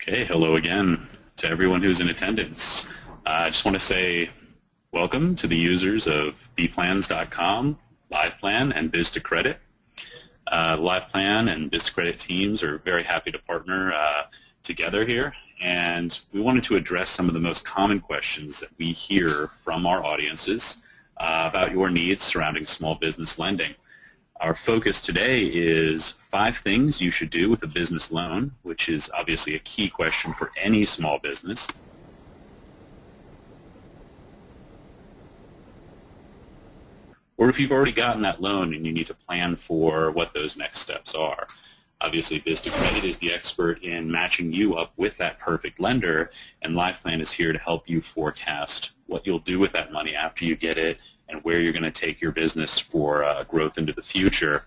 Okay, hello again to everyone who's in attendance. I just want to say welcome to the users of bplans.com, LivePlan, and Biz2Credit. LivePlan and Biz2Credit teams are very happy to partner together here, and we wanted to address some of the most common questions that we hear from our audiences about your needs surrounding small business lending. Our focus today is 5 things you should do with a business loan, which is obviously a key question for any small business. Or if you've already gotten that loan and you need to plan for what those next steps are. Obviously, Biz2Credit is the expert in matching you up with that perfect lender, and LivePlan is here to help you forecast what you'll do with that money after you get it, and where you're going to take your business for growth into the future.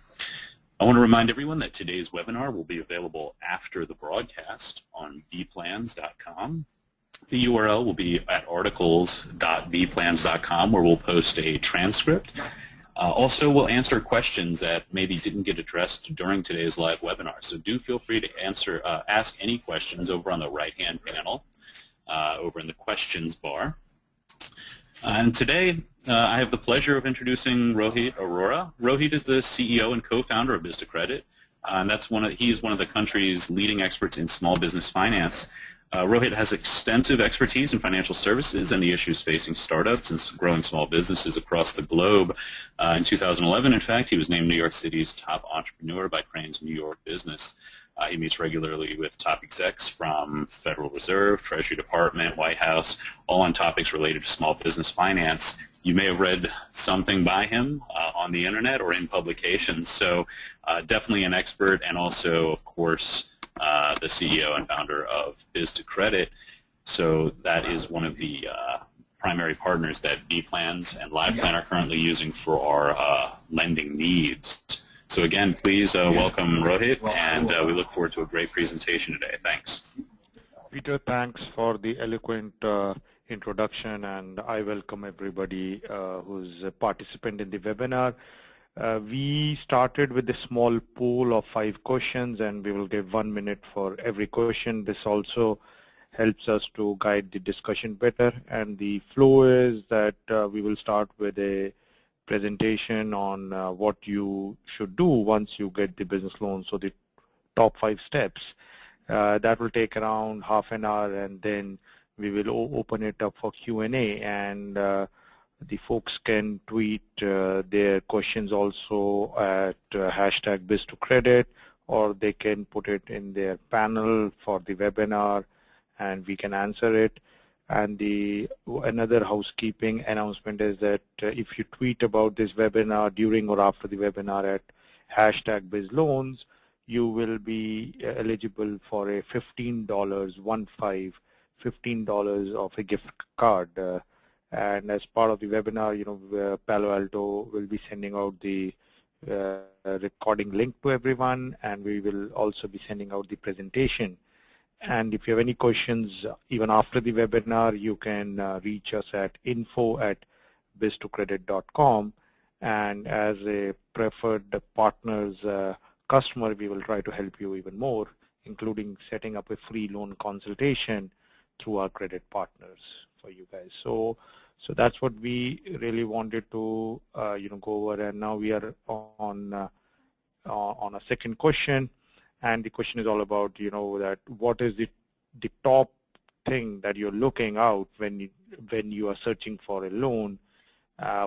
I want to remind everyone that today's webinar will be available after the broadcast on bplans.com. The URL will be at articles.bplans.com, where we'll post a transcript. Also, we'll answer questions that maybe didn't get addressed during today's live webinar. So do feel free to ask any questions over on the right-hand panel, over in the questions bar. And today, I have the pleasure of introducing Rohit Arora. Rohit is the CEO and co-founder of Biz2Credit, and he's one of the country's leading experts in small business finance. Rohit has extensive expertise in financial services and the issues facing startups and growing small businesses across the globe. In 2011, in fact, he was named New York City's top entrepreneur by Crain's New York Business. He meets regularly with top execs from Federal Reserve, Treasury Department, White House, all on topics related to small business finance. You may have read something by him on the internet or in publications, so definitely an expert, and also, of course, the CEO and founder of Biz2Credit. So that is one of the primary partners that bplans and LivePlan are currently using for our lending needs. So again, please welcome Rohit, and we look forward to a great presentation today. Thanks. Peter, thanks for the eloquent introduction, and I welcome everybody who's a participant in the webinar. We started with a small pool of 5 questions, and we will give 1 minute for every question. This also helps us to guide the discussion better, and the flow is that we will start with a presentation on what you should do once you get the business loan, so the top 5 steps. That will take around half an hour, and then we will open it up for Q&A, and the folks can tweet their questions also at hashtag Biz2Credit, or they can put it in their panel for the webinar and we can answer it. And another housekeeping announcement is that if you tweet about this webinar during or after the webinar at hashtag BizLoans, you will be eligible for a $15 of a gift card. And as part of the webinar, you know, Palo Alto will be sending out the recording link to everyone, and we will also be sending out the presentation. And if you have any questions, even after the webinar, you can reach us at info@biz2credit.com. And as a preferred partners customer, we will try to help you even more, including setting up a free loan consultation through our credit partners for you guys. So that's what we really wanted to you know, go over. And now we are on a second question, and the question is all about, you know, that what is the top thing that you're looking out when you are searching for a loan.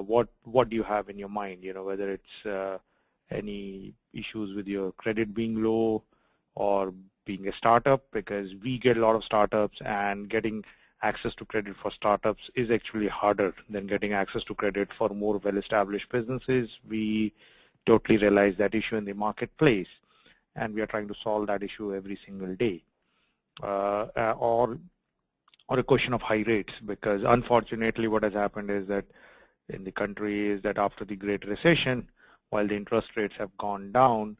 What do you have in your mind? You know, whether it's any issues with your credit being low, or being a startup, because we get a lot of startups, and getting access to credit for startups is actually harder than getting access to credit for more well-established businesses. We totally realize that issue in the marketplace, and we are trying to solve that issue every single day. Or a question of high rates, because unfortunately what has happened is that in the country is that after the Great Recession, while the interest rates have gone down,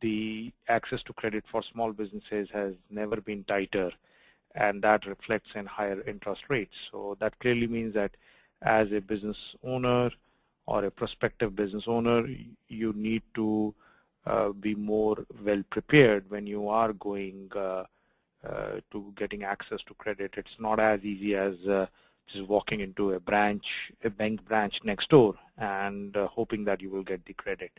the access to credit for small businesses has never been tighter, and that reflects in higher interest rates. So that clearly means that as a business owner or a prospective business owner, you need to be more well prepared when you are going to getting access to credit. It's not as easy as just walking into a branch, a bank branch next door and hoping that you will get the credit.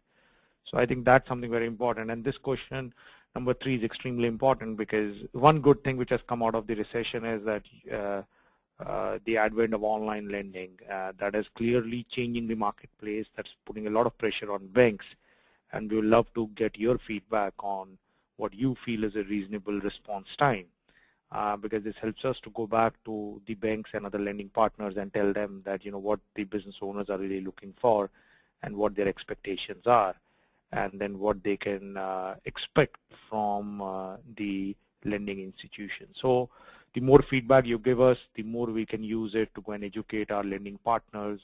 So I think that's something very important. And this question number 3 is extremely important, because one good thing which has come out of the recession is that the advent of online lending that is clearly changing the marketplace. That's putting a lot of pressure on banks, and we would love to get your feedback on what you feel is a reasonable response time, because this helps us to go back to the banks and other lending partners and tell them that, you know, what the business owners are really looking for and what their expectations are, and then what they can expect from the lending institution. So the more feedback you give us, the more we can use it to go and educate our lending partners,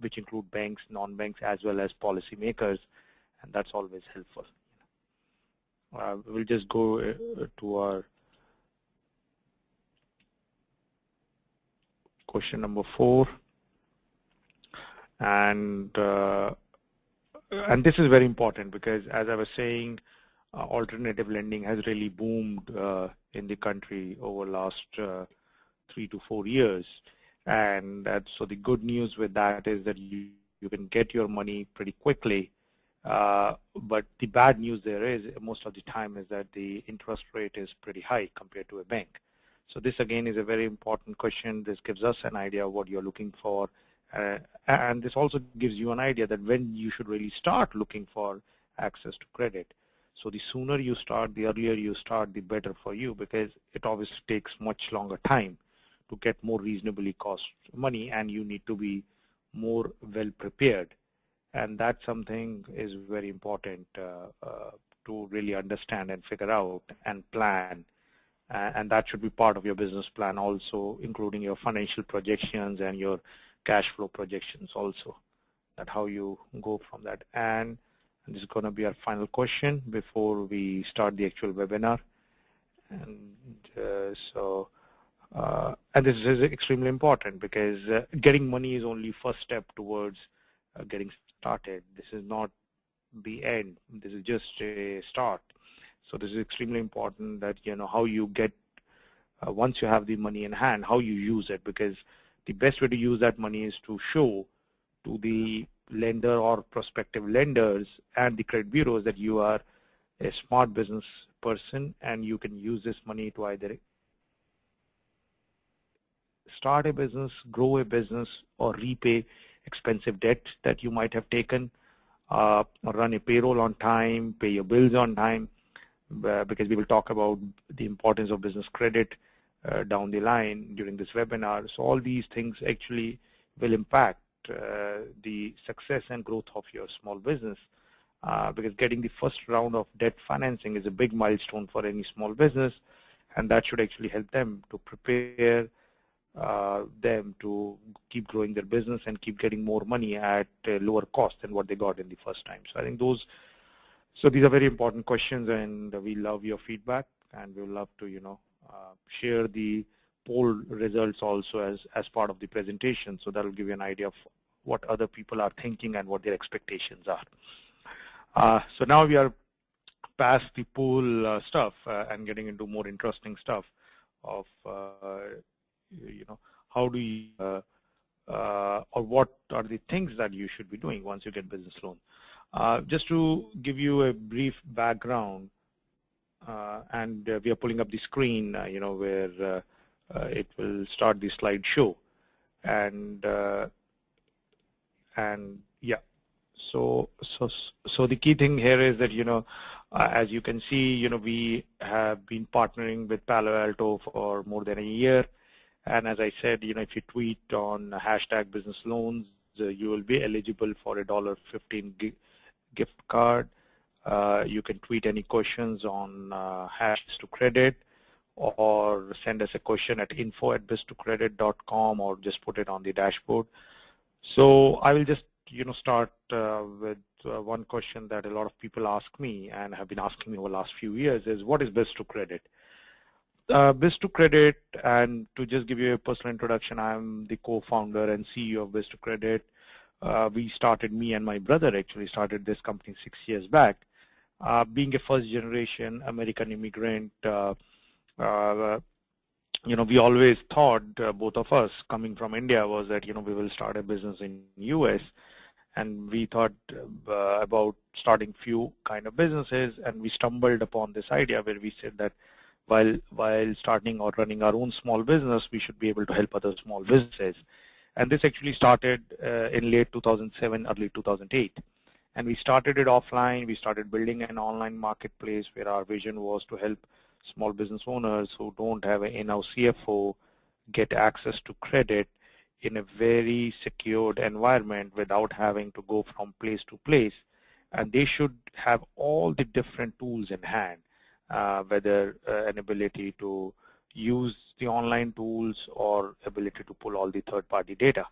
which include banks, non-banks, as well as policymakers, and that's always helpful. We'll just go to our question number 4, and this is very important because, as I was saying, alternative lending has really boomed in the country over the last 3 to 4 years, and so the good news with that is that you can get your money pretty quickly. But the bad news there is most of the time is that the interest rate is pretty high compared to a bank. So this again is a very important question. This gives us an idea of what you're looking for, and this also gives you an idea that when you should really start looking for access to credit. So the sooner you start, the earlier you start, the better for you, because it obviously takes much longer time to get more reasonably cost money, and you need to be more well prepared. And that's something is very important to really understand and figure out and plan, and that should be part of your business plan also, including your financial projections and your cash flow projections also, that how you go from that. And this is going to be our final question before we start the actual webinar, and this is extremely important because getting money is only first step towards getting started. This is not the end. This is just a start. So this is extremely important that you know how you get once you have the money in hand, how you use it, because the best way to use that money is to show to the lender or prospective lenders and the credit bureaus that you are a smart business person and you can use this money to either start a business, grow a business, or repay expensive debt that you might have taken, run a payroll on time, pay your bills on time, because we will talk about the importance of business credit down the line during this webinar. So all these things actually will impact the success and growth of your small business, because getting the first round of debt financing is a big milestone for any small business, and that should actually help them to prepare them to keep growing their business and keep getting more money at a lower cost than what they got in the first time. So I think these are very important questions, and we love your feedback, and we would love to, you know, share the poll results also as part of the presentation, so that will give you an idea of what other people are thinking and what their expectations are. So now we are past the poll stuff and getting into more interesting stuff of you know, how do you or what are the things that you should be doing once you get business loan. Just to give you a brief background, and we are pulling up the screen, you know, where it will start the slideshow, and yeah. So the key thing here is that, you know, as you can see, you know, we have been partnering with Palo Alto for more than a year. And as I said, you know, if you tweet on #BusinessLoans, you will be eligible for a $15 gift card. You can tweet any questions on #Biz2Credit, or send us a question at info@biz2credit.com, or just put it on the dashboard. So I will just, you know, start with one question that a lot of people ask me and have been asking me over the last few years is, what is Biz2Credit? Biz2Credit, and to just give you a personal introduction, I'm the co-founder and CEO of Biz2Credit. Me and my brother actually started this company 6 years back, being a first-generation American immigrant, you know, we always thought, both of us coming from India, was that, you know, we will start a business in US, and we thought about starting few kind of businesses, and we stumbled upon this idea where we said that while starting or running our own small business, we should be able to help other small businesses. And this actually started in late 2007, early 2008. And we started it offline. We started building an online marketplace where our vision was to help small business owners who don't have an in-house CFO get access to credit in a very secured environment without having to go from place to place. And they should have all the different tools in hand, whether an ability to use the online tools or ability to pull all the third-party data.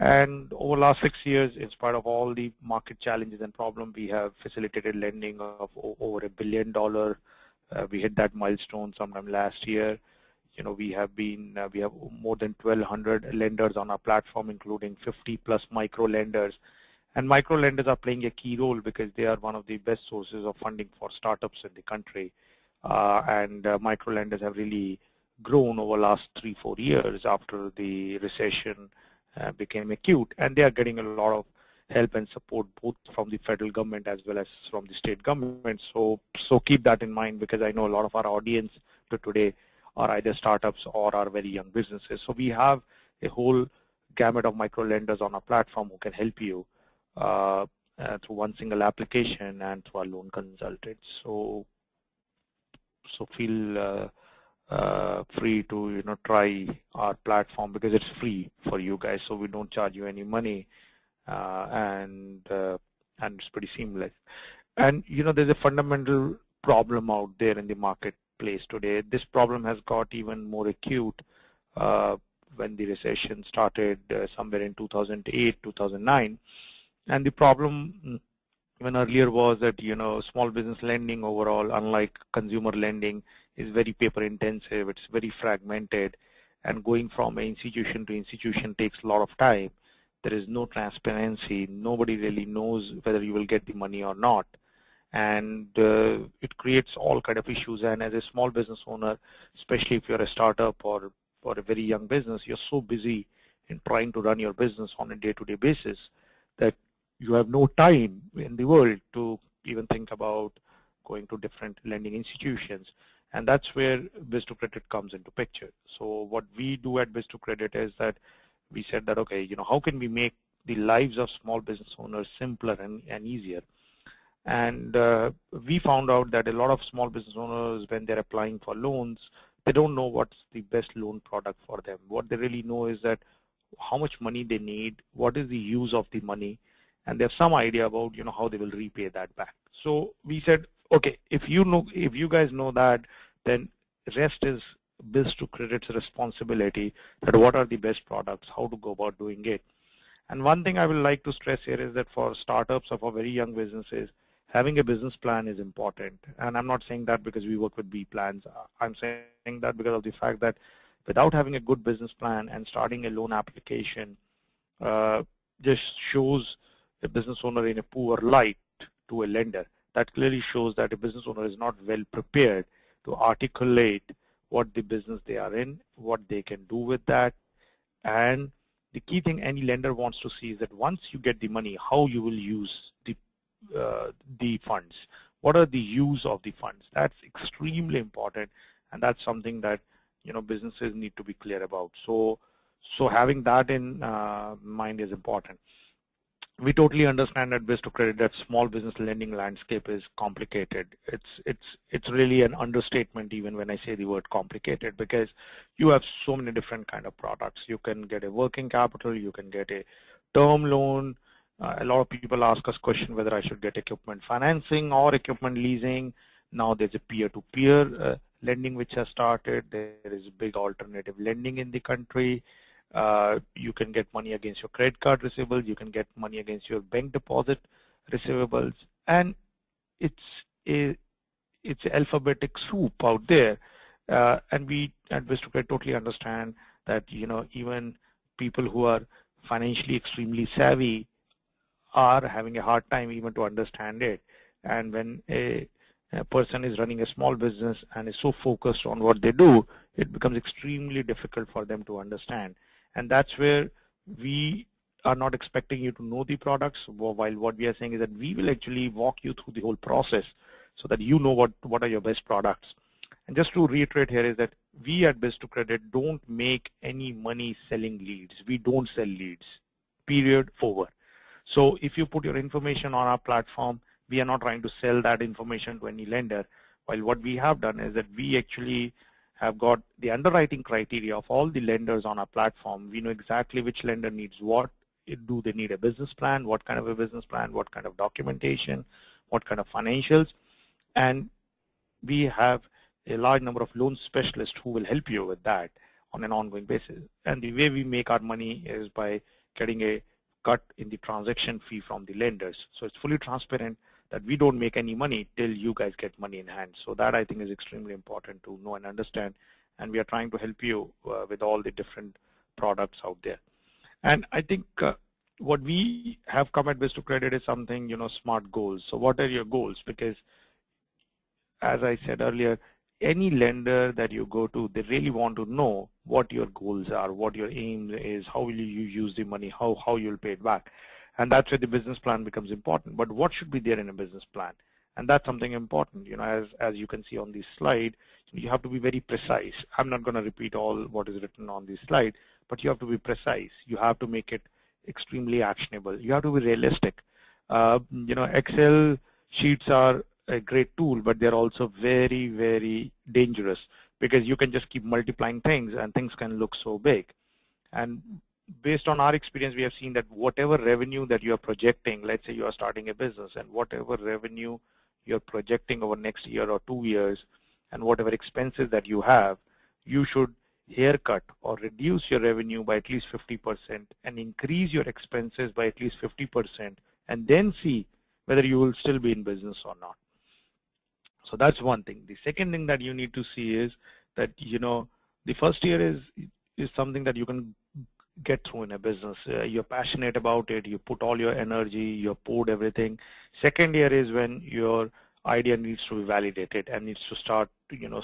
And over the last 6 years, in spite of all the market challenges and problems, we have facilitated lending of over $1 billion. We hit that milestone sometime last year. You know, we have been, we have more than 1,200 lenders on our platform, including 50+ micro lenders. And micro lenders are playing a key role because they are one of the best sources of funding for startups in the country. Micro lenders have really grown over the last 3-4 years after the recession became acute. And they are getting a lot of help and support both from the federal government as well as from the state government. So keep that in mind, because I know a lot of our audience to today are either startups or are very young businesses. So we have a whole gamut of micro lenders on our platform who can help you through one single application and through our loan consultants. So feel free to, you know, try our platform, because it's free for you guys. So we don't charge you any money. And it's pretty seamless. And, you know, there's a fundamental problem out there in the marketplace today. This problem has got even more acute when the recession started somewhere in 2008, 2009. And the problem even earlier was that, you know, small business lending overall, unlike consumer lending, is very paper intensive. It's very fragmented, and going from institution to institution takes a lot of time. There is no transparency. Nobody really knows whether you will get the money or not, and it creates all kind of issues. And as a small business owner, especially if you're a startup or a very young business, you're so busy in trying to run your business on a day-to-day basis that you have no time in the world to even think about going to different lending institutions. And that's where Biz2Credit comes into picture. So what we do at Biz2Credit is that we said that, okay, you know, how can we make the lives of small business owners simpler and easier? And we found out that a lot of small business owners, when they're applying for loans, they don't know what's the best loan product for them. What they really know is that how much money they need, what is the use of the money, and they have some idea about, you know, how they will repay that back. So we said, okay, if you guys know that, then rest is Biz2Credit's responsibility, that what are the best products, how to go about doing it. And one thing I would like to stress here is that for startups or for very young businesses, having a business plan is important. And I'm not saying that because we work with bplans. I'm saying that because of the fact that without having a good business plan and starting a loan application just shows a business owner in a poor light to a lender. That clearly shows that a business owner is not well prepared to articulate what the business they are in, what they can do with that. And the key thing any lender wants to see is that once you get the money, how you will use the funds. What are the use of the funds? That's extremely important, and that's something that, you know, businesses need to be clear about. So having that in mind is important. We totally understand at Biz2Credit that small business lending landscape is complicated. It's really an understatement even when I say the word complicated, because you have so many different kind of products. You can get a working capital, you can get a term loan. A lot of people ask us question whether I should get equipment financing or equipment leasing. Now there's a peer-to-peer lending which has started. There is big alternative lending in the country. You can get money against your credit card receivables, you can get money against your bank deposit receivables, and it's alphabetic soup out there. And we at Biz2Credit totally understand that, you know, even people who are financially extremely savvy are having a hard time even to understand it. And when a person is running a small business and is so focused on what they do, it becomes extremely difficult for them to understand. And that's where we are not expecting you to know the products, while what we are saying is that we will actually walk you through the whole process so that you know what are your best products. And just to reiterate here is that we at Biz2Credit don't make any money selling leads. We don't sell leads, period, over. So if you put your information on our platform, we are not trying to sell that information to any lender. While what we have done is that we actually have got the underwriting criteria of all the lenders on our platform. We know exactly which lender needs what. Do they need a business plan? What kind of a business plan? What kind of documentation? What kind of financials? And we have a large number of loan specialists who will help you with that on an ongoing basis. And the way we make our money is by getting a cut in the transaction fee from the lenders. So it's fully transparent that we don't make any money till you guys get money in hand. So that, I think, is extremely important to know and understand. And we are trying to help you with all the different products out there. And I think what we have come at Biz2Credit is something, smart goals. So what are your goals? Because as I said earlier, any lender that you go to, they really want to know what your goals are, what your aim is, how will you use the money, how you'll pay it back. And that's where the business plan becomes important. But what should be there in a business plan? And that's something important. As you can see on this slide, you have to be very precise. I'm not going to repeat all what is written on this slide, but you have to be precise. You have to make it extremely actionable. You have to be realistic. Excel sheets are a great tool, but they're also very, very dangerous because you can just keep multiplying things and things can look so big. And based on our experience, we have seen that whatever revenue that you are projecting, let's say you are starting a business, and whatever revenue you're projecting over next year or 2 years, and whatever expenses that you have, you should haircut or reduce your revenue by at least 50% and increase your expenses by at least 50%, and then see whether you will still be in business or not. So that's one thing. The second thing that you need to see is that, the first year is something that you can get through in a business. You're passionate about it. You put all your energy, you poured everything. Second year is when your idea needs to be validated and needs to start,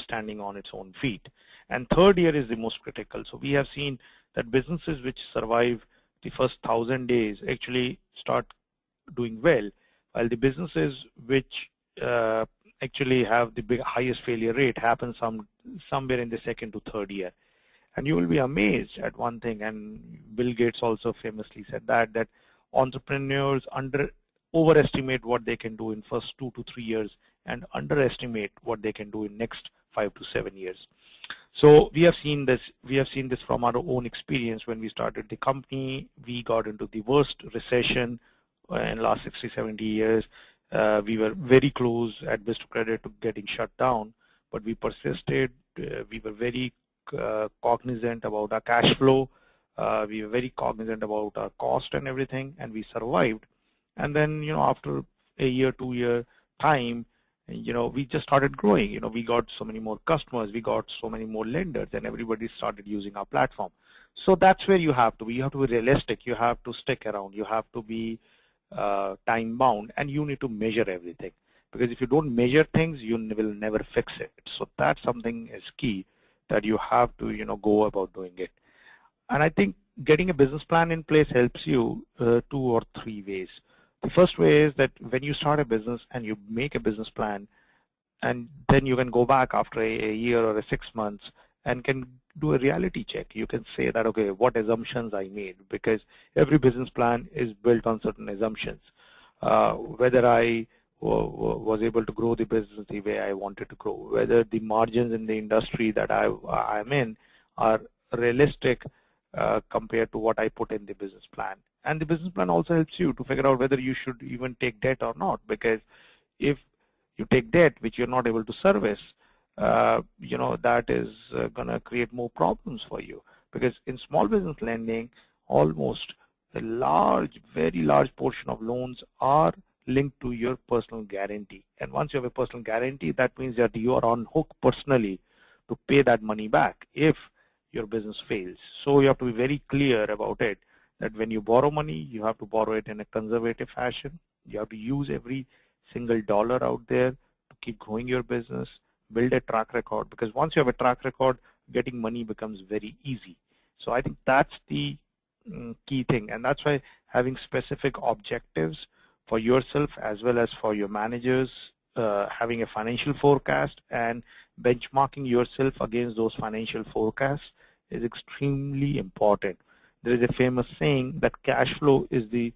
standing on its own feet. And third year is the most critical. So we have seen that businesses which survive the first 1,000 days actually start doing well, while the businesses which actually have the highest failure rate happen somewhere in the second to third year. And you will be amazed at one thing, and Bill Gates also famously said that entrepreneurs overestimate what they can do in first 2 to 3 years and underestimate what they can do in next 5 to 7 years. So we have seen this from our own experience. When we started the company, we got into the worst recession in the last 60, 70 years. We were very close at Biz2Credit to getting shut down, but we persisted. We were very cognizant about our cash flow. We were very cognizant about our cost and everything, and we survived. And then, after a year, 2 year time, we just started growing. We got so many more customers, we got so many more lenders, and everybody started using our platform. So that's where you have to be realistic. You have to stick around. You have to be time bound, and you need to measure everything, because if you don't measure things, you will never fix it. So that's something is key, that you have to go about doing it. And I think getting a business plan in place helps you 2 or 3 ways. The first way is that when you start a business and you make a business plan, and then you can go back after a year or 6 months and can do a reality check. You can say that, okay, what assumptions I made, because every business plan is built on certain assumptions. Whether I was able to grow the business the way I wanted to grow, whether the margins in the industry that I'm in are realistic compared to what I put in the business plan. And the business plan also helps you to figure out whether you should even take debt or not, because if you take debt which you're not able to service, that is going to create more problems for you. Because in small business lending, almost a large, very large portion of loans are linked to your personal guarantee. And once you have a personal guarantee, that means that you are on hook personally to pay that money back if your business fails. So you have to be very clear about it, that when you borrow money, you have to borrow it in a conservative fashion. You have to use every single dollar out there to keep growing your business, build a track record, because once you have a track record, getting money becomes very easy. So I think that's the key thing, and that's why having specific objectives for yourself as well as for your managers, having a financial forecast and benchmarking yourself against those financial forecasts is extremely important. There is a famous saying that cash flow is the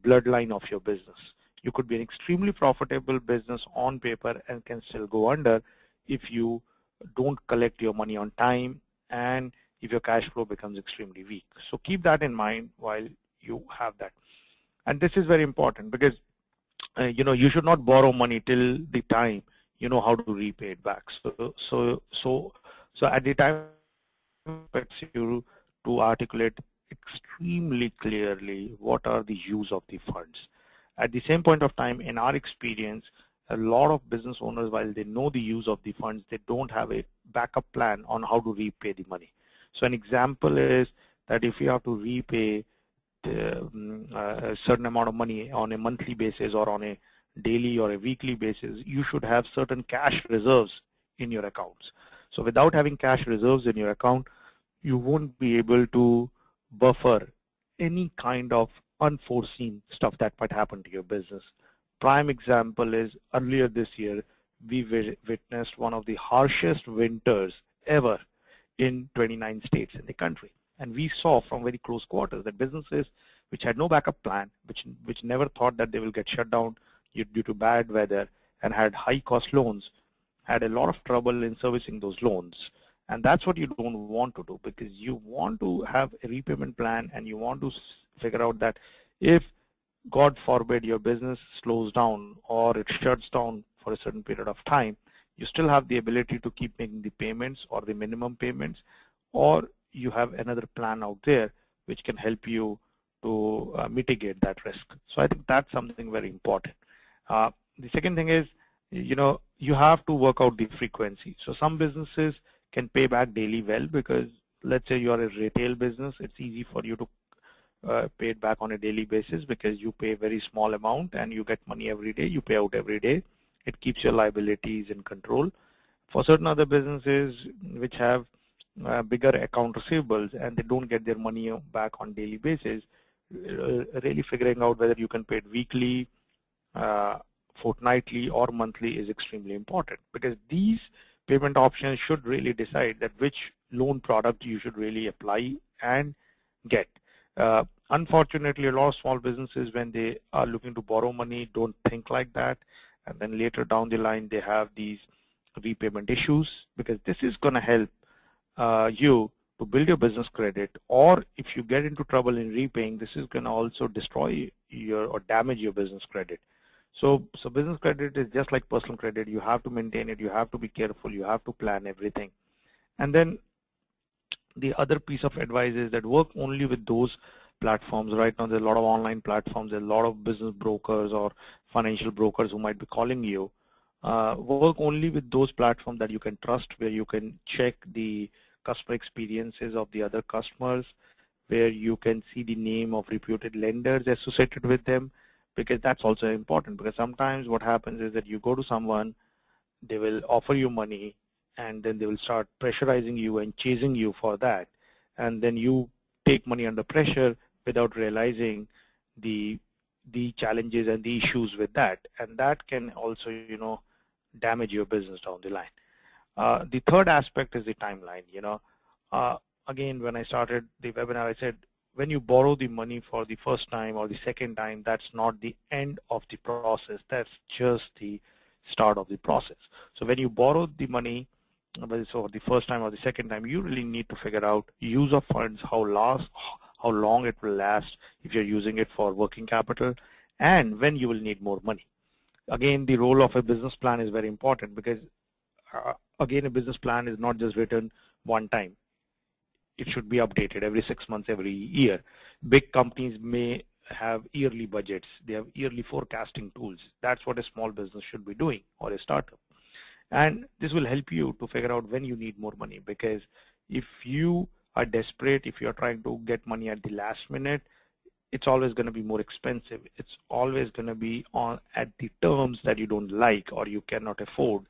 bloodline of your business. You could be an extremely profitable business on paper and can still go under if you don't collect your money on time and if your cash flow becomes extremely weak. So keep that in mind while you have that. And this is very important because you should not borrow money till the time you know how to repay it back. So at the time expects you to articulate extremely clearly what are the use of the funds. At the same point of time, in our experience, a lot of business owners, while they know the use of the funds, they don't have a backup plan on how to repay the money. So an example is that if you have to repay a certain amount of money on a monthly basis or on a daily or a weekly basis, you should have certain cash reserves in your accounts. So without having cash reserves in your account, you won't be able to buffer any kind of unforeseen stuff that might happen to your business. Prime example is earlier this year, we witnessed one of the harshest winters ever in 29 states in the country. And we saw from very close quarters that businesses which had no backup plan, which never thought that they will get shut down due to bad weather and had high cost loans, had a lot of trouble in servicing those loans. And that's what you don't want to do, because you want to have a repayment plan and you want to figure out that if, God forbid, your business slows down or it shuts down for a certain period of time, you still have the ability to keep making the payments or the minimum payments, or you have another plan out there which can help you to mitigate that risk. So I think that's something very important. The second thing is, you have to work out the frequency. So some businesses can pay back daily well, because let's say you are a retail business, it's easy for you to pay it back on a daily basis because you pay a very small amount and you get money every day, you pay out every day. It keeps your liabilities in control. For certain other businesses which have bigger account receivables and they don't get their money back on daily basis, really figuring out whether you can pay it weekly, fortnightly or monthly is extremely important, because these payment options should really decide that which loan product you should really apply and get. Unfortunately, a lot of small businesses, when they are looking to borrow money, don't think like that, and then later down the line they have these repayment issues, because this is going to help you to build your business credit, or if you get into trouble in repaying, this is going to also destroy your or damage your business credit. So business credit is just like personal credit. You have to maintain it, you have to be careful, you have to plan everything. And then the other piece of advice is that work only with those platforms. Right now there are a lot of online platforms, there are a lot of business brokers or financial brokers who might be calling you. Work only with those platforms that you can trust, where you can check the customer experiences of the other customers, where you can see the name of reputed lenders associated with them, because that's also important. Because sometimes what happens is that you go to someone, they will offer you money, and then they will start pressurizing you and chasing you for that, and then you take money under pressure without realizing the challenges and the issues with that, and that can also damage your business down the line. The third aspect is the timeline. Again, when I started the webinar, I said when you borrow the money for the first time or the second time, that's not the end of the process, that's just the start of the process. So when you borrow the money, whether it's for the first time or the second time, you really need to figure out use of funds, how long it will last if you're using it for working capital, and when you will need more money. Again, the role of a business plan is very important, because again, a business plan is not just written one time. It should be updated every 6 months, every year. Big companies may have yearly budgets, they have yearly forecasting tools. That's what a small business should be doing, or a startup. And this will help you to figure out when you need more money, because if you are desperate, if you're trying to get money at the last minute, it's always going to be more expensive. It's always going to be on at the terms that you don't like or you cannot afford,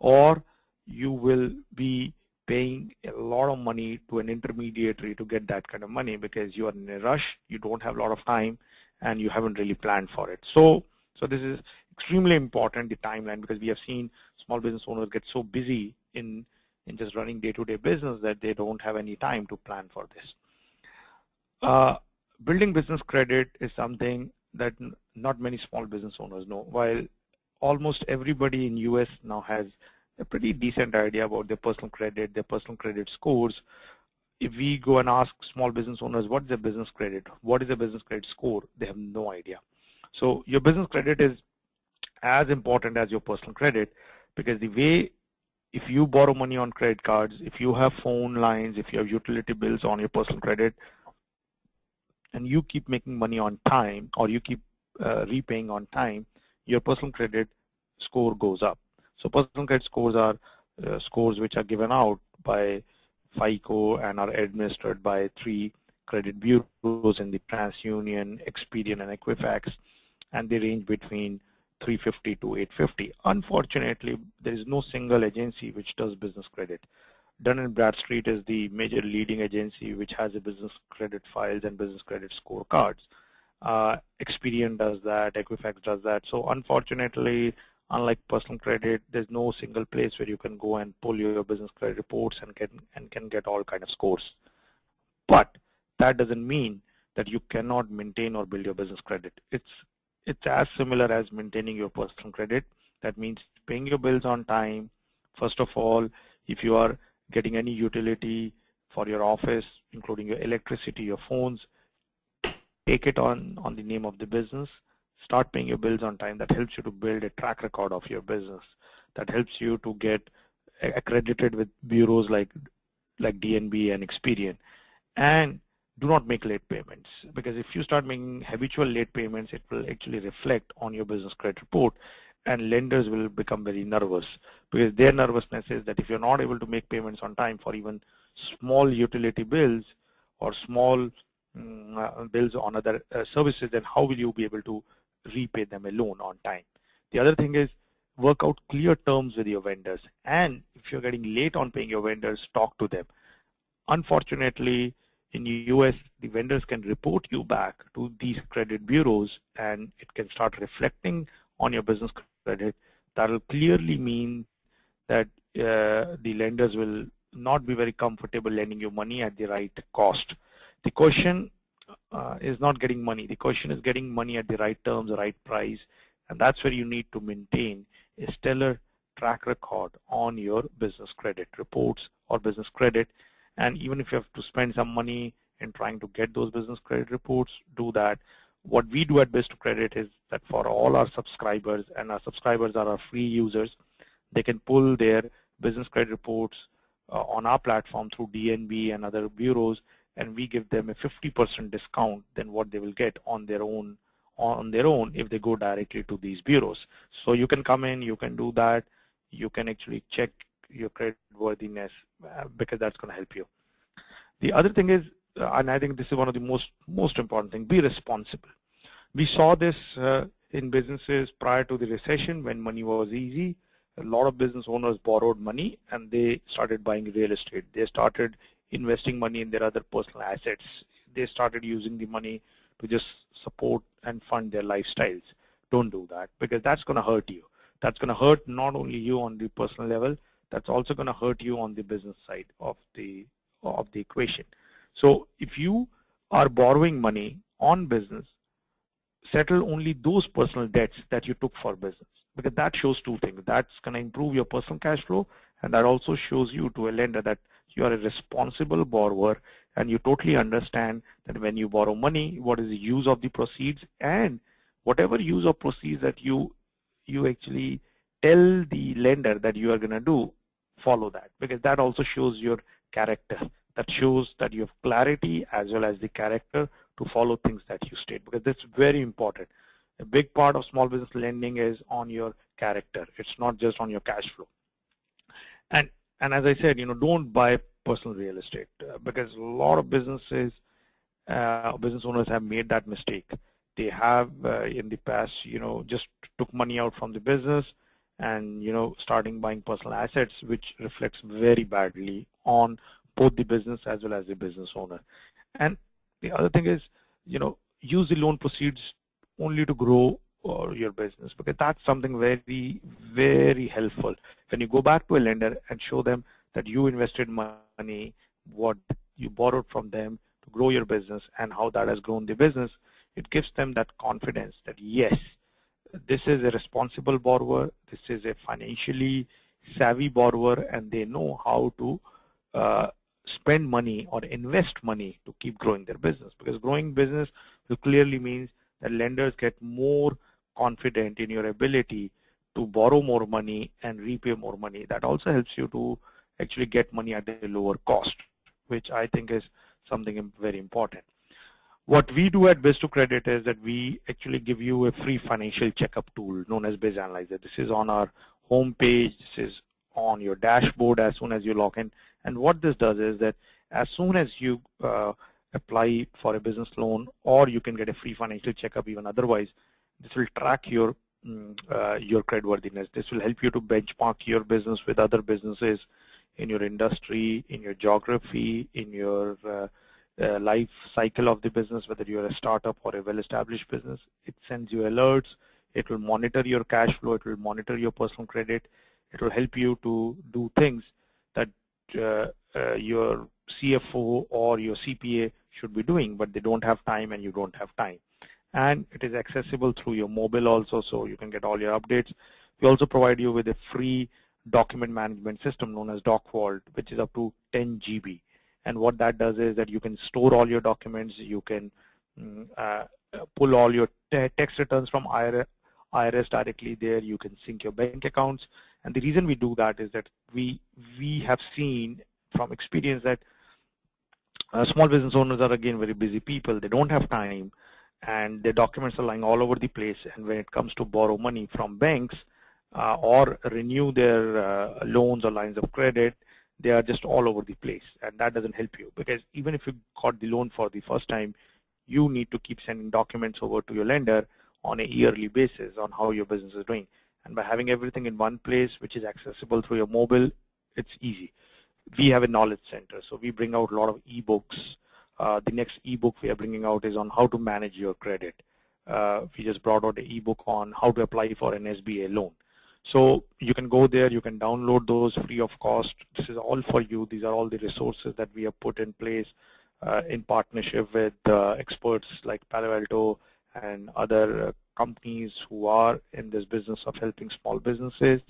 or you will be paying a lot of money to an intermediary to get that kind of money because you are in a rush, you don't have a lot of time, and you haven't really planned for it. So this is extremely important, the timeline, because we have seen small business owners get so busy in just running day-to-day business that they don't have any time to plan for this. Building business credit is something that not many small business owners know. While almost everybody in US now has a pretty decent idea about their personal credit scores, if we go and ask small business owners what is a business credit, what is a business credit score, they have no idea. So your business credit is as important as your personal credit, because the way, if you borrow money on credit cards, if you have phone lines, if you have utility bills on your personal credit, and you keep making money on time, or you keep repaying on time, your personal credit score goes up. So personal credit scores are scores which are given out by FICO and are administered by 3 credit bureaus in the TransUnion, Experian, and Equifax, and they range between 350 to 850. Unfortunately, there is no single agency which does business credit. Dun & Bradstreet is the major leading agency which has a business credit files and business credit scorecards. Experian does that, Equifax does that. So unfortunately, unlike personal credit, there's no single place where you can go and pull your business credit reports and can get all kind of scores. But that doesn't mean that you cannot maintain or build your business credit. It's as similar as maintaining your personal credit. That means paying your bills on time. First of all, if you are getting any utility for your office, including your electricity, your phones, take it on the name of the business. Start paying your bills on time. That helps you to build a track record of your business. That helps you to get accredited with bureaus like DNB and Experian. And do not make late payments, because if you start making habitual late payments, it will actually reflect on your business credit report, and lenders will become very nervous, because their nervousness is that if you're not able to make payments on time for even small utility bills or small bills on other services, then how will you be able to repay them a loan on time? The other thing is work out clear terms with your vendors, and if you're getting late on paying your vendors, talk to them. Unfortunately, in the US, the vendors can report you back to these credit bureaus, and it can start reflecting on your business credit. That will clearly mean that the lenders will not be very comfortable lending you money at the right cost. The question is not getting money. The question is getting money at the right terms, the right price, and that's where you need to maintain a stellar track record on your business credit reports or business credit. And even if you have to spend some money in trying to get those business credit reports, do that. What we do at Biz2Credit is that for all our subscribers, and our subscribers are our free users, they can pull their business credit reports on our platform through DNB and other bureaus, and we give them a 50% discount than what they will get on their own if they go directly to these bureaus. So you can come in, you can do that, you can actually check your credit worthiness, because that's going to help you. The other thing is, and I think this is one of the most important thing, be responsible. We saw this in businesses prior to the recession when money was easy. A lot of business owners borrowed money and they started buying real estate. They started investing money in their other personal assets. They started using the money to just support and fund their lifestyles. Don't do that, because that's going to hurt you. That's going to hurt not only you on the personal level, that's also going to hurt you on the business side of the equation. So if you are borrowing money on business, settle only those personal debts that you took for business, because that shows two things. That's going to improve your personal cash flow, and that also shows you to a lender that you are a responsible borrower and you totally understand that when you borrow money, what is the use of the proceeds, and whatever use of proceeds that you actually tell the lender that you are going to do, follow that, because that also shows your character. That shows that you have clarity as well as the character to follow things that you state, because that's very important. A big part of small business lending is on your character. It's not just on your cash flow. And as I said, don't buy personal real estate, because a lot of businesses business owners have made that mistake. They have in the past, just took money out from the business and, starting buying personal assets, which reflects very badly on both the business as well as the business owner. And the other thing is, use the loan proceeds only to grow your business, because that's something very, very helpful. When you go back to a lender and show them that you invested money, what you borrowed from them to grow your business and how that has grown the business, it gives them that confidence that yes, this is a responsible borrower, this is a financially savvy borrower, and they know how to spend money or invest money to keep growing their business. Because growing business clearly means that lenders get more confident in your ability to borrow more money and repay more money. That also helps you to actually get money at a lower cost, which I think is something very important. What we do at Biz2Credit is that we actually give you a free financial checkup tool known as BizAnalyzer. This is on our homepage. This is on your dashboard as soon as you log in. And what this does is that as soon as you apply for a business loan, or you can get a free financial checkup even otherwise, this will track your creditworthiness. This will help you to benchmark your business with other businesses in your industry, in your geography, in your life cycle of the business, whether you're a startup or a well-established business. It sends you alerts. It will monitor your cash flow. It will monitor your personal credit. It will help you to do things that your CFO or your CPA should be doing, but they don't have time and you don't have time. And it is accessible through your mobile also, so you can get all your updates. We also provide you with a free document management system known as Doc Vault, which is up to 10 GB. And what that does is that you can store all your documents, you can pull all your tax returns from IRS directly there, you can sync your bank accounts. And the reason we do that is that we have seen from experience that small business owners are again very busy people. They don't have time and their documents are lying all over the place, and when it comes to borrow money from banks or renew their loans or lines of credit, they are just all over the place, and that doesn't help you, because even if you got the loan for the first time, you need to keep sending documents over to your lender on a yearly basis on how your business is doing. And by having everything in one place, which is accessible through your mobile, it's easy. We have a knowledge center, so we bring out a lot of ebooks. The next ebook we are bringing out is on how to manage your credit. We just brought out an ebook on how to apply for an SBA loan. So you can go there, you can download those free of cost. This is all for you. These are all the resources that we have put in place in partnership with experts like Palo Alto and other companies who are in this business of helping small businesses.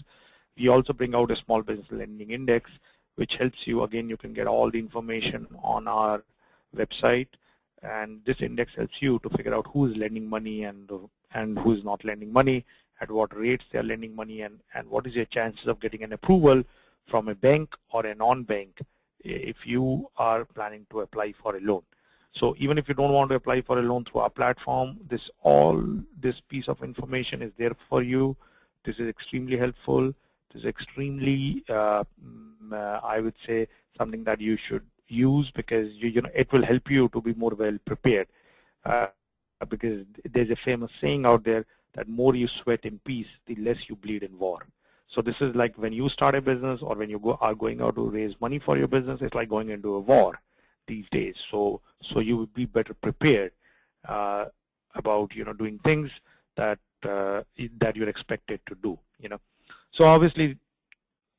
We also bring out a small business lending index, which helps you. Again, you can get all the information on our website, and this index helps you to figure out who is lending money and who is not lending money, at what rates they are lending money, and what is your chances of getting an approval from a bank or a non-bank if you are planning to apply for a loan. So even if you don't want to apply for a loan through our platform, this piece of information is there for you. This is extremely helpful. This is extremely, I would say, something that you should use, because it will help you to be more well prepared. Because there's a famous saying out there that more you sweat in peace, the less you bleed in war. So this is like when you start a business or when you are going out to raise money for your business, it's like going into a war these days. So you would be better prepared about doing things that that you're expected to do. So obviously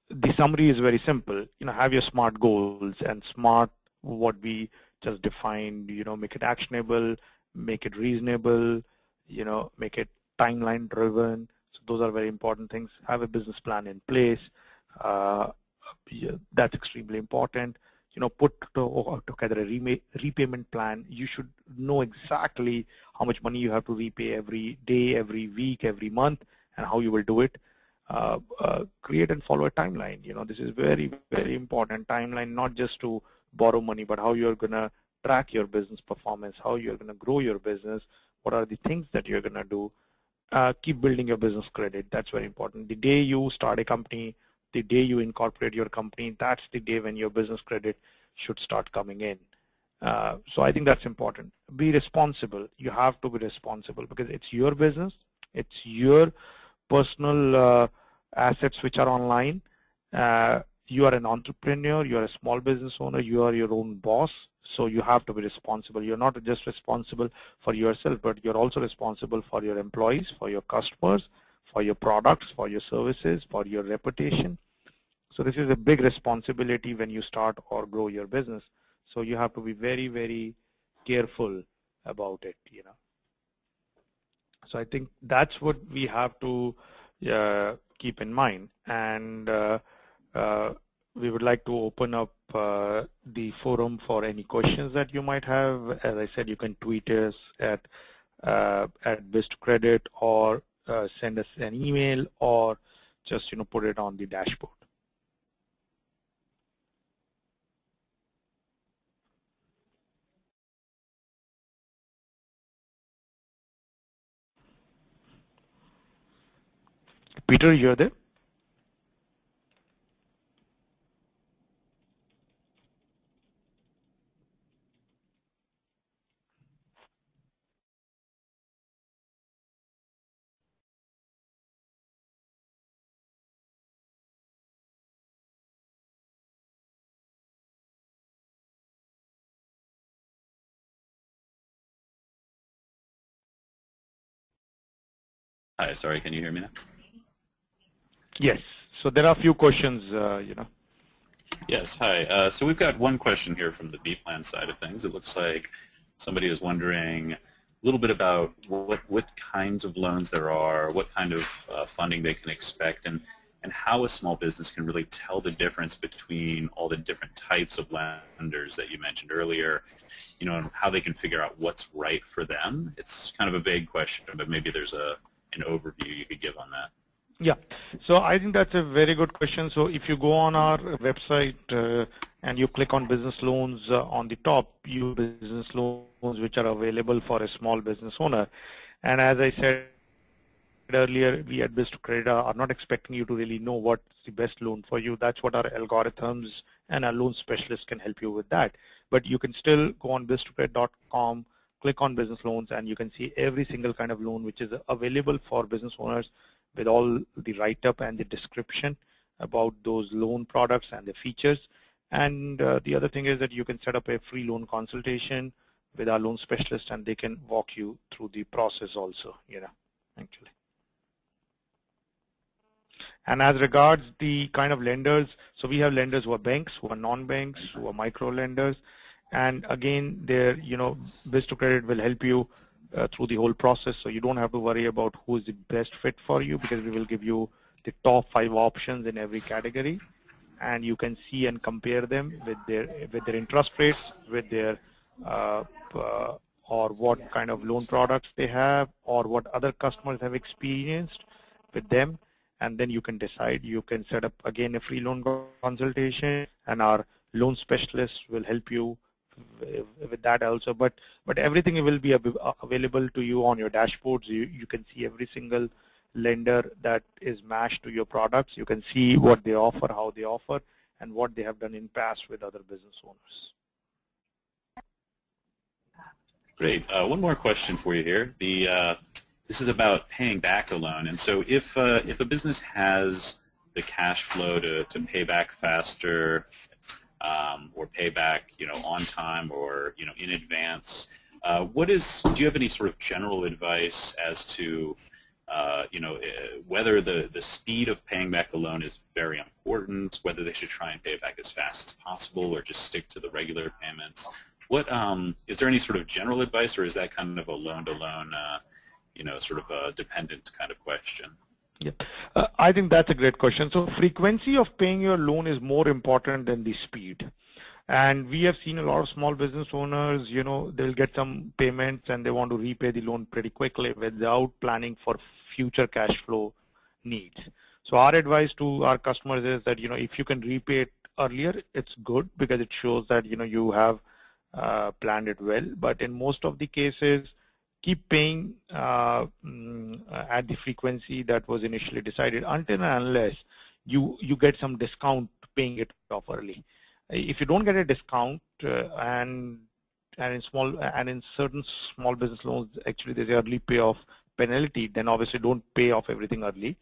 the summary is very simple. Have your SMART goals, and SMART, what we just defined. Make it actionable, make it reasonable. Make it timeline driven. So those are very important things. Have a business plan in place. That's extremely important. Put together a repayment plan. You should know exactly how much money you have to repay every day, every week, every month, and how you will do it. Create and follow a timeline. This is very, very important. Timeline, not just to borrow money, but how you're going to track your business performance, how you're going to grow your business, what are the things that you're going to do. Keep building your business credit. That's very important. The day you start a company, the day you incorporate your company, that's the day when your business credit should start coming in. So I think that's important. Be responsible. You have to be responsible because it's your business. It's your personal assets which are online. You are an entrepreneur. You are a small business owner. You are your own boss. So you have to be responsible. You're not just responsible for yourself, but you're also responsible for your employees, for your customers, for your products, for your services, for your reputation. So this is a big responsibility when you start or grow your business. So you have to be very, very careful about it, you know. So I think that's what we have to keep in mind. And we would like to open up the forum for any questions that you might have. As I said, you can tweet us at Biz2Credit or send us an email or just, you know, put it on the dashboard. Peter, you're there? Hi, sorry, can you hear me now? Yes. So there are a few questions, you know. Yes. Hi. So we've got one question here from the bplan side of things. It looks like somebody is wondering a little bit about what kinds of loans there are, what kind of funding they can expect, and how a small business can really tell the difference between all the different types of lenders that you mentioned earlier, you know, and how they can figure out what's right for them. It's kind of a vague question, but maybe there's an overview you could give on that. Yeah, so I think that's a very good question. So if you go on our website and you click on business loans on the top, you business loans which are available for a small business owner. And as I said earlier, we at Biz2Credit are not expecting you to really know what's the best loan for you. That's what our algorithms and our loan specialists can help you with that. But you can still go on biz2credit.com, click on business loans, and you can see every single kind of loan which is available for business owners, with all the write-up and the description about those loan products and the features. And the other thing is that you can set up a free loan consultation with our loan specialist, and they can walk you through the process also, you know, actually. And as regards the kind of lenders, so we have lenders who are banks, who are non-banks, who are micro-lenders. And again, they're, you know, Biz2Credit will help you through the whole process, so you don't have to worry about who is the best fit for you, because we will give you the top 5 options in every category, and you can see and compare them with their interest rates, with their or what kind of loan products they have, or what other customers have experienced with them, and then you can decide. You can set up again a free loan consultation, and our loan specialist will help you with that also, but everything will be available to you on your dashboards. You can see every single lender that is matched to your products. You can see what they offer, how they offer, and what they have done in past with other business owners. Great. One more question for you here. This is about paying back a loan, and so if a business has the cash flow to pay back faster, or payback, you know, on time or, you know, in advance. Do you have any sort of general advice as to, you know, whether the speed of paying back the loan is very important, whether they should try and pay it back as fast as possible or just stick to the regular payments? Is there any sort of general advice, or is that kind of a loan-to-loan, you know, sort of a dependent kind of question? Yeah, I think that's a great question. So frequency of paying your loan is more important than the speed. And we have seen a lot of small business owners, you know, they'll get some payments and they want to repay the loan pretty quickly without planning for future cash flow needs. So our advice to our customers is that, you know, if you can repay it earlier, it's good, because it shows that, you know, you have planned it well. But in most of the cases, keep paying at the frequency that was initially decided, until and unless you get some discount paying it off early. If you don't get a discount and and in certain small business loans, actually there's an early payoff penalty. Then obviously don't pay off everything early.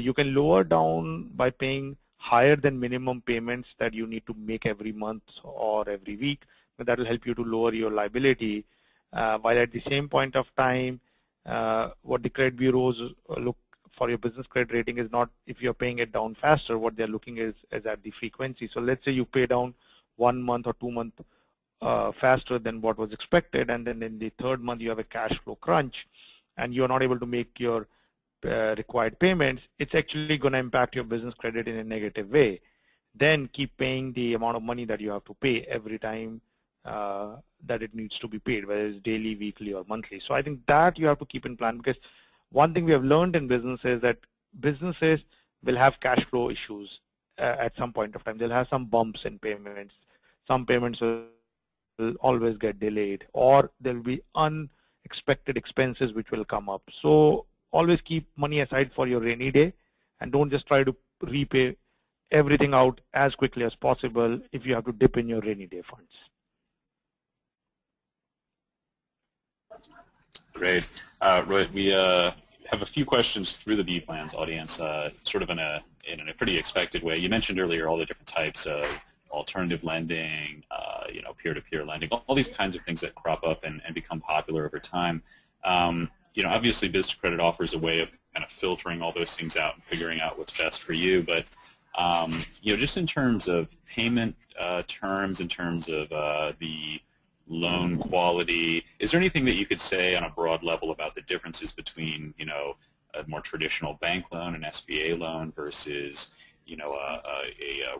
You can lower down by paying higher than minimum payments that you need to make every month or every week, but that will help you to lower your liability, while at the same point of time, what the credit bureaus look for your business credit rating is not if you're paying it down faster. What they're looking is at the frequency. So let's say you pay down 1 month or 2 months faster than what was expected, and then in the third month you have a cash flow crunch and you're not able to make your required payments, it's actually going to impact your business credit in a negative way. Then keep paying the amount of money that you have to pay every time that it needs to be paid, whether it's daily, weekly, or monthly. So I think that you have to keep in plan, because one thing we have learned in business is that businesses will have cash flow issues at some point of time. They'll have some bumps in payments. Some payments will always get delayed, or there'll be unexpected expenses which will come up. So always keep money aside for your rainy day, and don't just try to repay everything out as quickly as possible if you have to dip in your rainy day funds. Great. Rohit, we have a few questions through the bplans audience, sort of in a pretty expected way. You mentioned earlier all the different types of alternative lending, you know, peer-to-peer lending, all these kinds of things that crop up and become popular over time. You know, obviously Biz2Credit offers a way of kind of filtering all those things out and figuring out what's best for you, but you know, just in terms of payment terms, in terms of the loan quality, is there anything that you could say on a broad level about the differences between, you know, a more traditional bank loan, an SBA loan, versus, you know, a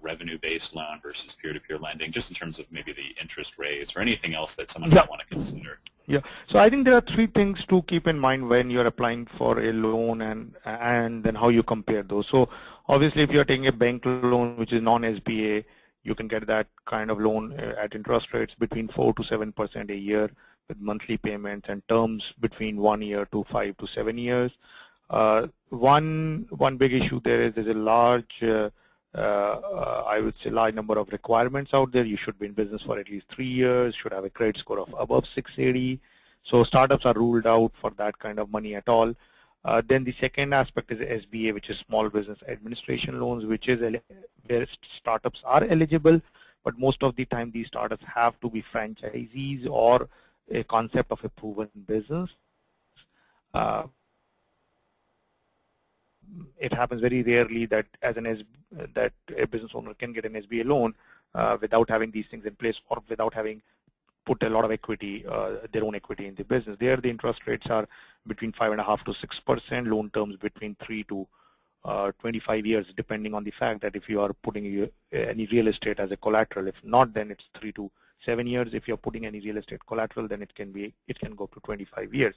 revenue-based loan versus peer-to-peer lending, just in terms of maybe the interest rates or anything else that someone might want to consider? Yeah, so I think there are three things to keep in mind when you're applying for a loan, and then how you compare those. So obviously if you're taking a bank loan which is non-SBA, you can get that kind of loan at interest rates between 4 to 7% a year, with monthly payments and terms between 1 year to 5 to 7 years. One big issue there is there's a large, I would say, large number of requirements out there. You should be in business for at least 3 years, should have a credit score of above 680. So startups are ruled out for that kind of money at all. Then the second aspect is SBA, which is Small Business Administration Loans, which is where startups are eligible, but most of the time these startups have to be franchisees or a concept of a proven business. It happens very rarely that that a business owner can get an SBA loan without having these things in place, or without having put a lot of equity, their own equity in the business. There the interest rates are between 5.5 to 6%, loan terms between 3 to 25 years, depending on the fact that if you are putting any real estate as a collateral. If not, then it's 3 to 7 years. If you're putting any real estate collateral, then it can go up to 25 years.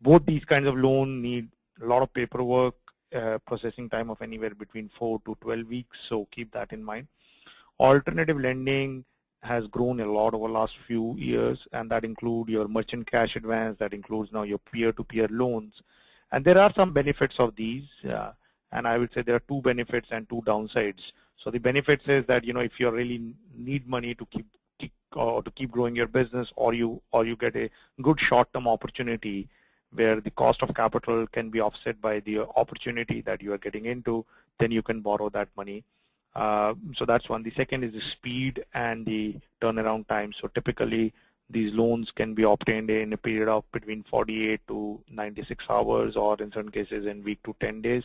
Both these kinds of loans need a lot of paperwork, processing time of anywhere between 4 to 12 weeks, so keep that in mind. Alternative lending has grown a lot over the last few years, and that include your merchant cash advance, that includes now your peer-to-peer loans. And there are some benefits of these, and I would say there are two benefits and two downsides. So the benefits is that, you know, if you really need money to keep growing your business, or you get a good short-term opportunity where the cost of capital can be offset by the opportunity that you are getting into, then you can borrow that money. So that's one. The second is the speed and the turnaround time. So typically these loans can be obtained in a period of between 48 to 96 hours, or in certain cases in week to 10 days.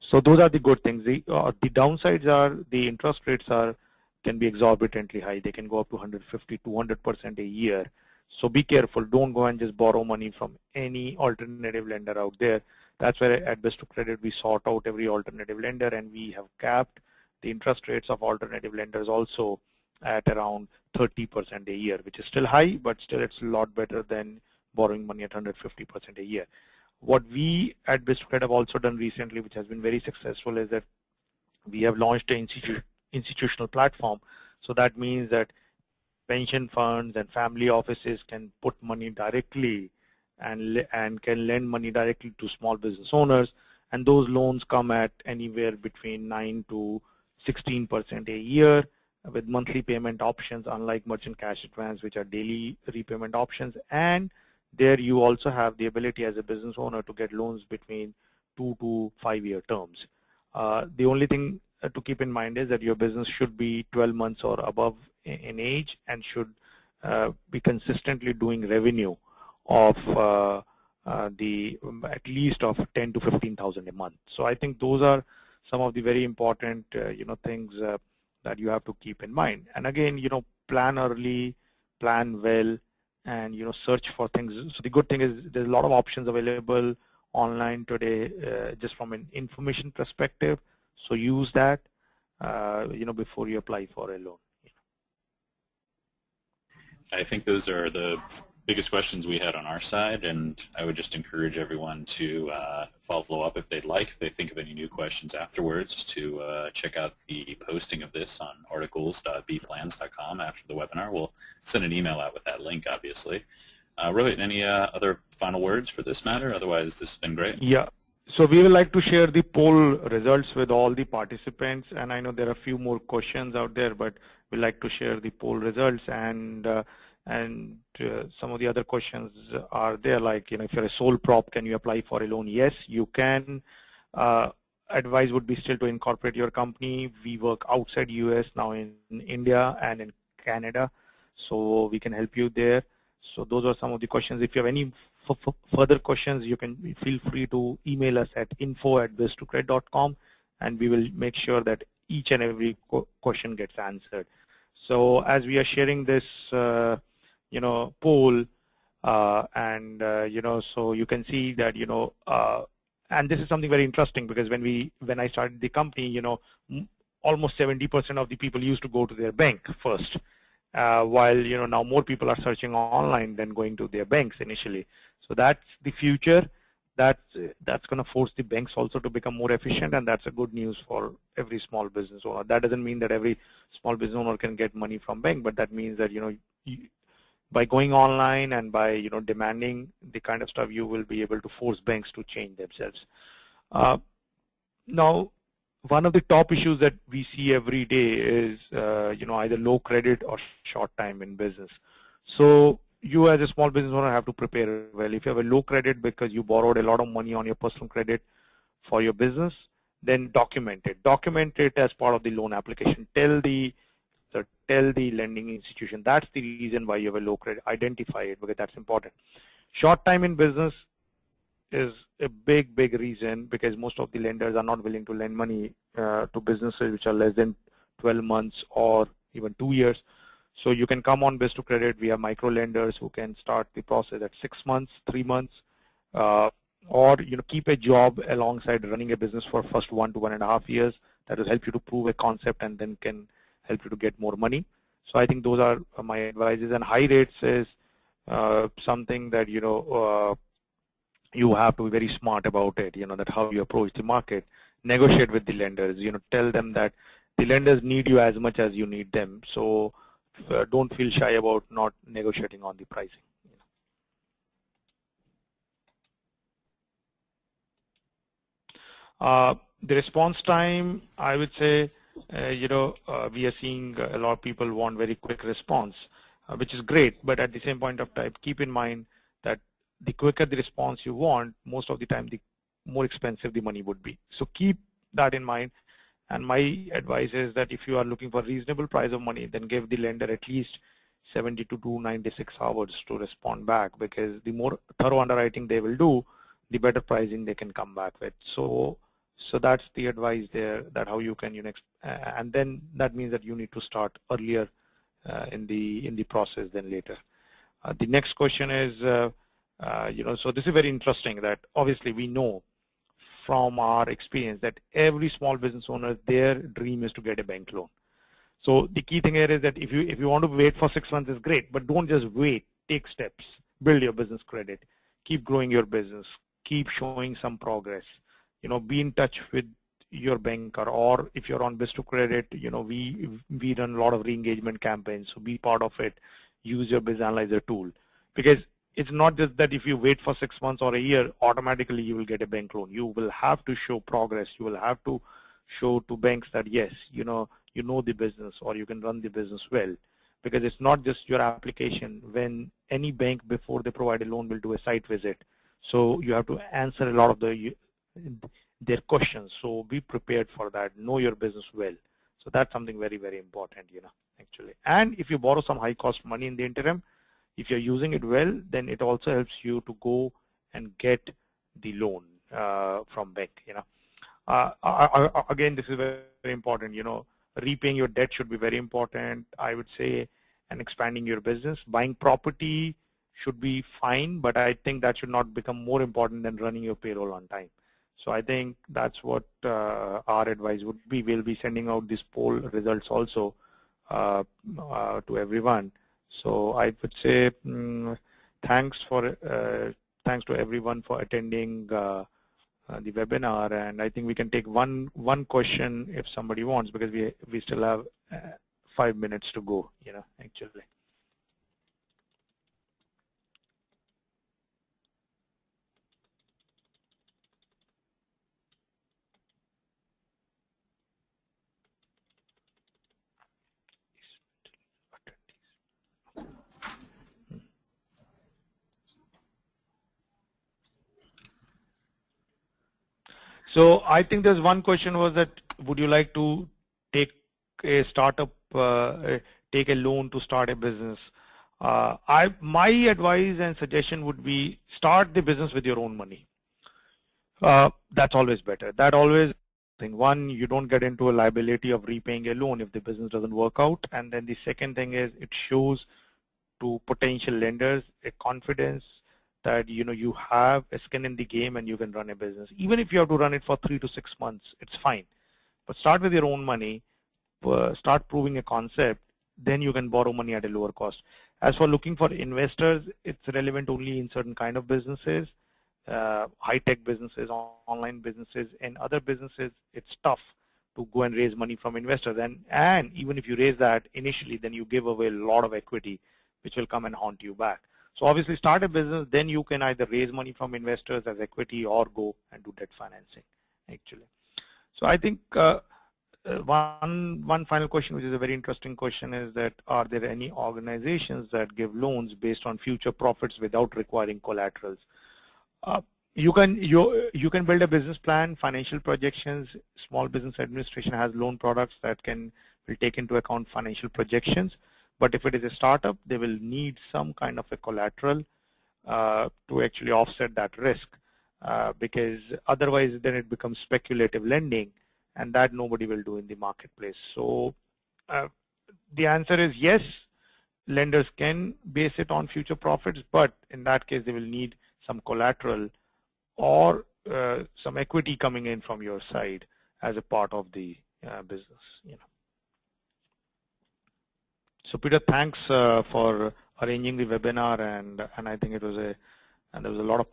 So those are the good things. The downsides are the interest rates can be exorbitantly high. They can go up to 150 to 200% a year. So be careful. Don't go and just borrow money from any alternative lender out there. That's where at Biz2Credit we sort out every alternative lender, and we have capped the interest rates of alternative lenders also at around 30% a year, which is still high, but still it's a lot better than borrowing money at 150% a year. What we at Biz2Credit have also done recently, which has been very successful, is that we have launched an institutional platform. So that means that pension funds and family offices can put money directly and can lend money directly to small business owners, and those loans come at anywhere between 9 to 16% a year, with monthly payment options, unlike merchant cash advance, which are daily repayment options. And there you also have the ability as a business owner to get loans between 2 to 5 year terms. The only thing to keep in mind is that your business should be 12 months or above in age and should be consistently doing revenue of at least of 10 to 15,000 a month. So I think those are some of the very important things that you have to keep in mind. And again, plan early, plan well, and search for things. So the good thing is there's a lot of options available online today, just from an information perspective. So use that, before you apply for a loan. I think those are the biggest questions we had on our side, and I would just encourage everyone to follow up if they'd like. If they think of any new questions afterwards, to check out the posting of this on articles.bplans.com after the webinar. We'll send an email out with that link, obviously. Rohit, any other final words for this matter? Otherwise, this has been great. Yeah. So we would like to share the poll results with all the participants, and I know there are a few more questions out there, but we'd like to share the poll results, and some of the other questions are there, like, if you're a sole prop, can you apply for a loan? Yes, you can. Advice would be still to incorporate your company. We work outside US now, in India and in Canada, so we can help you there. So those are some of the questions. If you have any further questions, you can feel free to email us at info@biz2credit.com, and we will make sure that each and every question gets answered. So as we are sharing this, poll, so you can see that, and this is something very interesting, because when I started the company, almost 70% of the people used to go to their bank first. While now more people are searching online than going to their banks initially. So that's the future. That's going to force the banks also to become more efficient, and that's a good news for every small business owner. That doesn't mean that every small business owner can get money from bank, but that means that by going online and by demanding the kind of stuff, you will be able to force banks to change themselves. Now, one of the top issues that we see every day is, either low credit or short time in business. So you as a small business owner have to prepare well. If you have a low credit because you borrowed a lot of money on your personal credit for your business, then document it. Document it as part of the loan application. Tell the lending institution that's the reason why you have a low credit. Identify it, because that's important. Short time in business is a big reason, because most of the lenders are not willing to lend money to businesses which are less than 12 months or even 2 years. So you can come on Biz2Credit. We have micro lenders who can start the process at 6 months, 3 months, or keep a job alongside running a business for first 1 to 1.5 years. That will help you to prove a concept and then can help you to get more money. So I think those are my advices. And high rates is something that you have to be very smart about it, that how you approach the market. Negotiate with the lenders, tell them that the lenders need you as much as you need them. So don't feel shy about not negotiating on the pricing. The response time, I would say, we are seeing a lot of people want very quick response, which is great, but at the same point of time, keep in mind that the quicker the response you want, most of the time the more expensive the money would be. So keep that in mind. And my advice is that if you are looking for reasonable price of money, then give the lender at least 72 to 96 hours to respond back, because the more thorough underwriting they will do, the better pricing they can come back with. So that's the advice there, that how you can, and then that means that you need to start earlier in the process than later. The next question is, so this is very interesting, that obviously we know from our experience that every small business owner, their dream is to get a bank loan. So the key thing here is that if you want to wait for 6 months is great, but don't just wait. Take steps, build your business credit, keep growing your business, keep showing some progress. Be in touch with your banker, or if you're on Biz2Credit, we run a lot of re-engagement campaigns, so be part of it. Use your BizAnalyzer tool, because it's not just that if you wait for 6 months or a year, automatically you will get a bank loan. You will have to show progress. You will have to show to banks that, yes, you know the business or you can run the business well, because it's not just your application. When any bank, before they provide a loan, will do a site visit, so you have to answer a lot of their questions. So be prepared for that. Know your business well. So that's something very, very important, you know, actually. And if you borrow some high cost money in the interim, if you're using it well, then it also helps you to go and get the loan from bank, you know. Again, this is very, very important, you know. Repaying your debt should be very important, I would say, and expanding your business. Buying property should be fine, but I think that should not become more important than running your payroll on time. So I think that's what our advice would be. We'll be sending out this poll results also to everyone. So I would say thanks to everyone for attending the webinar, and I think we can take one question if somebody wants, because we still have 5 minutes to go, you know, actually. So I think there's one question was that, would you like to take a startup, take a loan to start a business? My advice and suggestion would be, start the business with your own money. That's always better. That always thing. One, you don't get into a liability of repaying a loan if the business doesn't work out. And then the second thing is, it shows to potential lenders a confidence that, you know, you have a skin in the game and you can run a business. Even if you have to run it for 3 to 6 months, it's fine. But start with your own money, start proving a concept, then you can borrow money at a lower cost. As for looking for investors, it's relevant only in certain kind of businesses, high-tech businesses, online businesses, and other businesses, it's tough to go and raise money from investors. And even if you raise that initially, then you give away a lot of equity, which will come and haunt you back. So obviously start a business, then you can either raise money from investors as equity or go and do debt financing, actually. So I think one final question, which is a very interesting question, is that, are there any organizations that give loans based on future profits without requiring collaterals? You can build a business plan, financial projections. Small Business Administration has loan products that will take into account financial projections. But if it is a startup, they will need some kind of a collateral to actually offset that risk, because otherwise then it becomes speculative lending, and that nobody will do in the marketplace. So the answer is yes, lenders can base it on future profits, but in that case they will need some collateral or some equity coming in from your side as a part of the business, you know. So Peter, thanks for arranging the webinar, and I think it was there was a lot of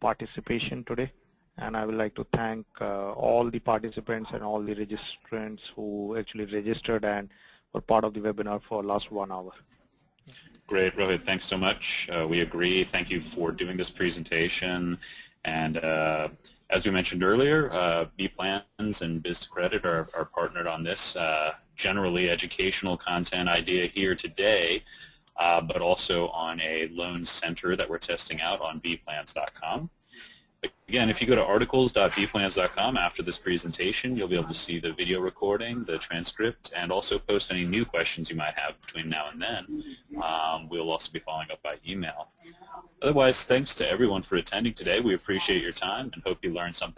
participation today, and I would like to thank all the participants and all the registrants who actually registered and were part of the webinar for last 1 hour. Great, Rohit, thanks so much. We agree. Thank you for doing this presentation, and as we mentioned earlier, bplans and Biz2Credit are partnered on this. Generally educational content idea here today, but also on a loan center that we're testing out on bplans.com. Again, if you go to articles.bplans.com after this presentation, you'll be able to see the video recording, the transcript, and also post any new questions you might have between now and then. We'll also be following up by email. Otherwise, thanks to everyone for attending today. We appreciate your time and hope you learned something.